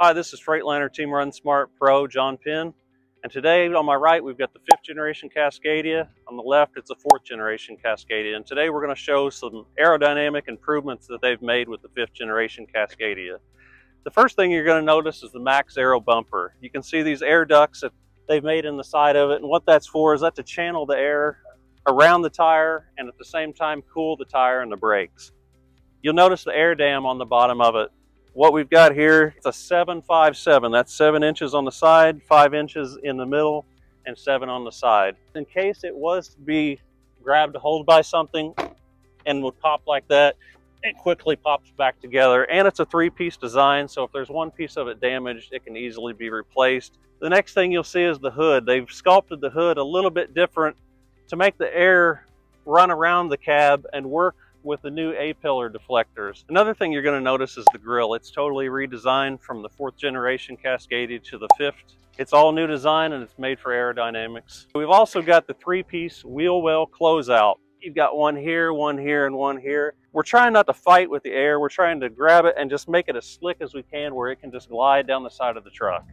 Hi, this is Freightliner Team Run Smart Pro, John Penn. And today on my right, we've got the 5th generation Cascadia. On the left, it's the 4th generation Cascadia. And today we're gonna show some aerodynamic improvements that they've made with the 5th generation Cascadia. The first thing you're gonna notice is the Max Aero bumper. You can see these air ducts that they've made in the side of it. And what that's for is that to channel the air around the tire and at the same time cool the tire and the brakes. You'll notice the air dam on the bottom of it. What we've got here, it's a 757. That's 7 inches on the side, 5 inches in the middle, and 7 on the side. In case it was to be grabbed a hold by something and would pop like that, it quickly pops back together. And it's a 3-piece design, so if there's one piece of it damaged, it can easily be replaced. The next thing you'll see is the hood. They've sculpted the hood a little bit different to make the air run around the cab and work with the new A-pillar deflectors. Another thing you're going to notice is the grille. It's totally redesigned from the 4th generation Cascadia to the 5th. It's all new design and it's made for aerodynamics. We've also got the 3-piece wheel well closeout. You've got one here, and one here. We're trying not to fight with the air. We're trying to grab it and just make it as slick as we can where it can just glide down the side of the truck.